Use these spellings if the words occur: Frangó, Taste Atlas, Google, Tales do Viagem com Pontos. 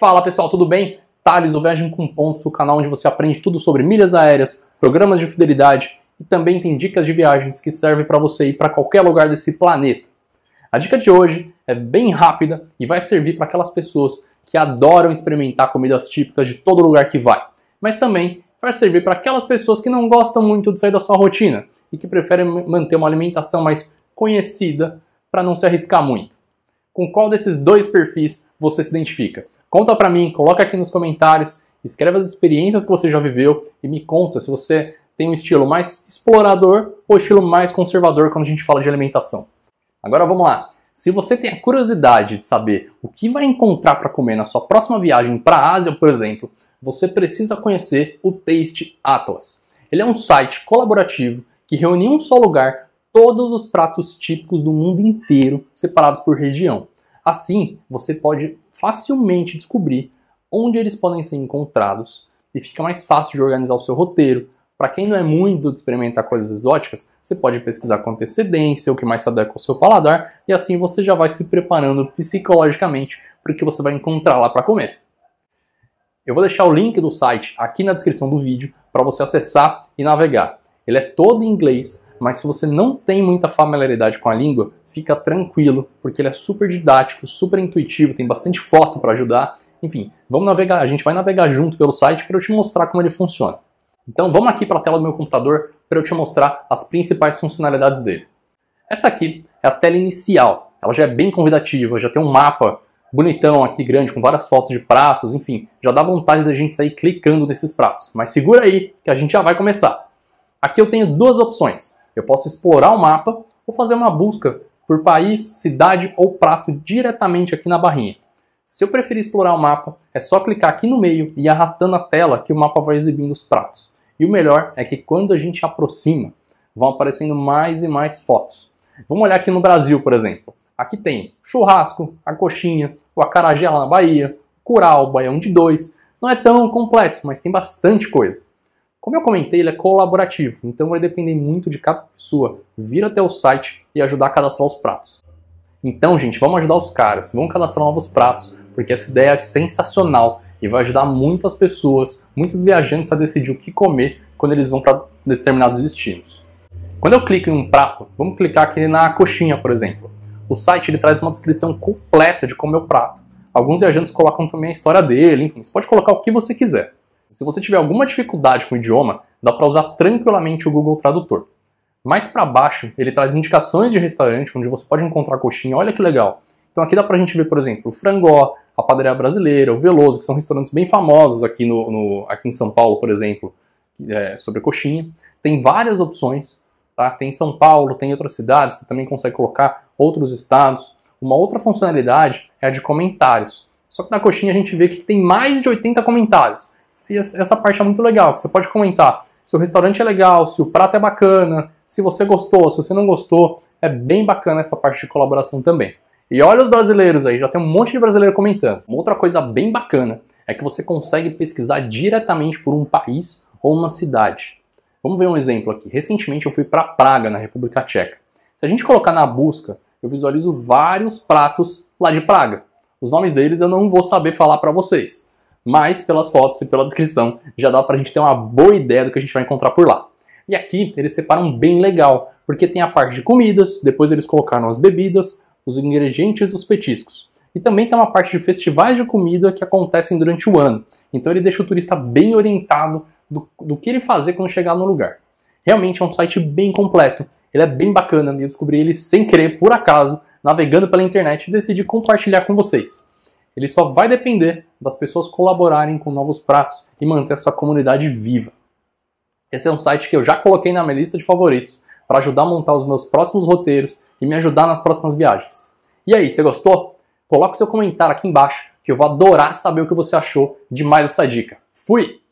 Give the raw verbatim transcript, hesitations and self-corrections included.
Fala pessoal, tudo bem? Tales do Viagem com Pontos, o canal onde você aprende tudo sobre milhas aéreas, programas de fidelidade e também tem dicas de viagens que servem para você ir para qualquer lugar desse planeta. A dica de hoje é bem rápida e vai servir para aquelas pessoas que adoram experimentar comidas típicas de todo lugar que vai, mas também vai servir para aquelas pessoas que não gostam muito de sair da sua rotina e que preferem manter uma alimentação mais conhecida para não se arriscar muito. Com qual desses dois perfis você se identifica? Conta pra mim, coloca aqui nos comentários, escreve as experiências que você já viveu e me conta se você tem um estilo mais explorador ou estilo mais conservador quando a gente fala de alimentação. Agora vamos lá. Se você tem a curiosidade de saber o que vai encontrar para comer na sua próxima viagem para a Ásia, por exemplo, você precisa conhecer o Taste Atlas. Ele é um site colaborativo que reúne em um só lugar todos os pratos típicos do mundo inteiro, separados por região. Assim, você pode facilmente descobrir onde eles podem ser encontrados e fica mais fácil de organizar o seu roteiro. Para quem não é muito de experimentar coisas exóticas, você pode pesquisar com antecedência, o que mais se adequa ao seu paladar, e assim você já vai se preparando psicologicamente para o que você vai encontrar lá para comer. Eu vou deixar o link do site aqui na descrição do vídeo para você acessar e navegar. Ele é todo em inglês, mas se você não tem muita familiaridade com a língua, fica tranquilo, porque ele é super didático, super intuitivo, tem bastante foto para ajudar. Enfim, vamos navegar, a gente vai navegar junto pelo site para eu te mostrar como ele funciona. Então vamos aqui para a tela do meu computador para eu te mostrar as principais funcionalidades dele. Essa aqui é a tela inicial, ela já é bem convidativa, já tem um mapa bonitão aqui, grande, com várias fotos de pratos, enfim, já dá vontade da gente sair clicando nesses pratos. Mas segura aí que a gente já vai começar. Aqui eu tenho duas opções, eu posso explorar o mapa ou fazer uma busca por país, cidade ou prato diretamente aqui na barrinha. Se eu preferir explorar o mapa, é só clicar aqui no meio e ir arrastando a tela que o mapa vai exibindo os pratos. E o melhor é que quando a gente aproxima, vão aparecendo mais e mais fotos. Vamos olhar aqui no Brasil, por exemplo. Aqui tem churrasco, a coxinha, o acarajé lá na Bahia, curau, baião de dois. Não é tão completo, mas tem bastante coisa. Como eu comentei, ele é colaborativo, então vai depender muito de cada pessoa vir até o site e ajudar a cadastrar os pratos. Então, gente, vamos ajudar os caras, vamos cadastrar novos pratos, porque essa ideia é sensacional e vai ajudar muitas pessoas, muitos viajantes a decidir o que comer quando eles vão para determinados destinos. Quando eu clico em um prato, vamos clicar aqui na coxinha, por exemplo. O site ele traz uma descrição completa de como é o prato. Alguns viajantes colocam também a história dele, enfim, você pode colocar o que você quiser. Se você tiver alguma dificuldade com o idioma, dá para usar tranquilamente o Google Tradutor. Mais para baixo, ele traz indicações de restaurante onde você pode encontrar coxinha, olha que legal. Então aqui dá pra gente ver, por exemplo, o Frangó, a Padaria Brasileira, o Veloso, que são restaurantes bem famosos aqui, no, no, aqui em São Paulo, por exemplo, é, sobre coxinha. Tem várias opções, tá? Tem São Paulo, tem outras cidades, você também consegue colocar outros estados. Uma outra funcionalidade é a de comentários. Só que na coxinha a gente vê que tem mais de oitenta comentários. E essa parte é muito legal, que você pode comentar se o restaurante é legal, se o prato é bacana, se você gostou, se você não gostou. É bem bacana essa parte de colaboração também. E olha os brasileiros aí, já tem um monte de brasileiro comentando. Uma outra coisa bem bacana é que você consegue pesquisar diretamente por um país ou uma cidade. Vamos ver um exemplo aqui. Recentemente eu fui para Praga, na República Tcheca. Se a gente colocar na busca, eu visualizo vários pratos lá de Praga. Os nomes deles eu não vou saber falar para vocês, mas pelas fotos e pela descrição já dá pra gente ter uma boa ideia do que a gente vai encontrar por lá. E aqui eles separam bem legal, porque tem a parte de comidas, depois eles colocaram as bebidas, os ingredientes e os petiscos. E também tem uma parte de festivais de comida que acontecem durante o ano. Então ele deixa o turista bem orientado do, do que ele fazer quando chegar no lugar. Realmente é um site bem completo, ele é bem bacana e eu descobri ele sem querer, por acaso, navegando pela internet e decidi compartilhar com vocês. Ele só vai depender das pessoas colaborarem com novos pratos e manter a sua comunidade viva. Esse é um site que eu já coloquei na minha lista de favoritos para ajudar a montar os meus próximos roteiros e me ajudar nas próximas viagens. E aí, você gostou? Coloca o seu comentário aqui embaixo que eu vou adorar saber o que você achou de mais essa dica. Fui!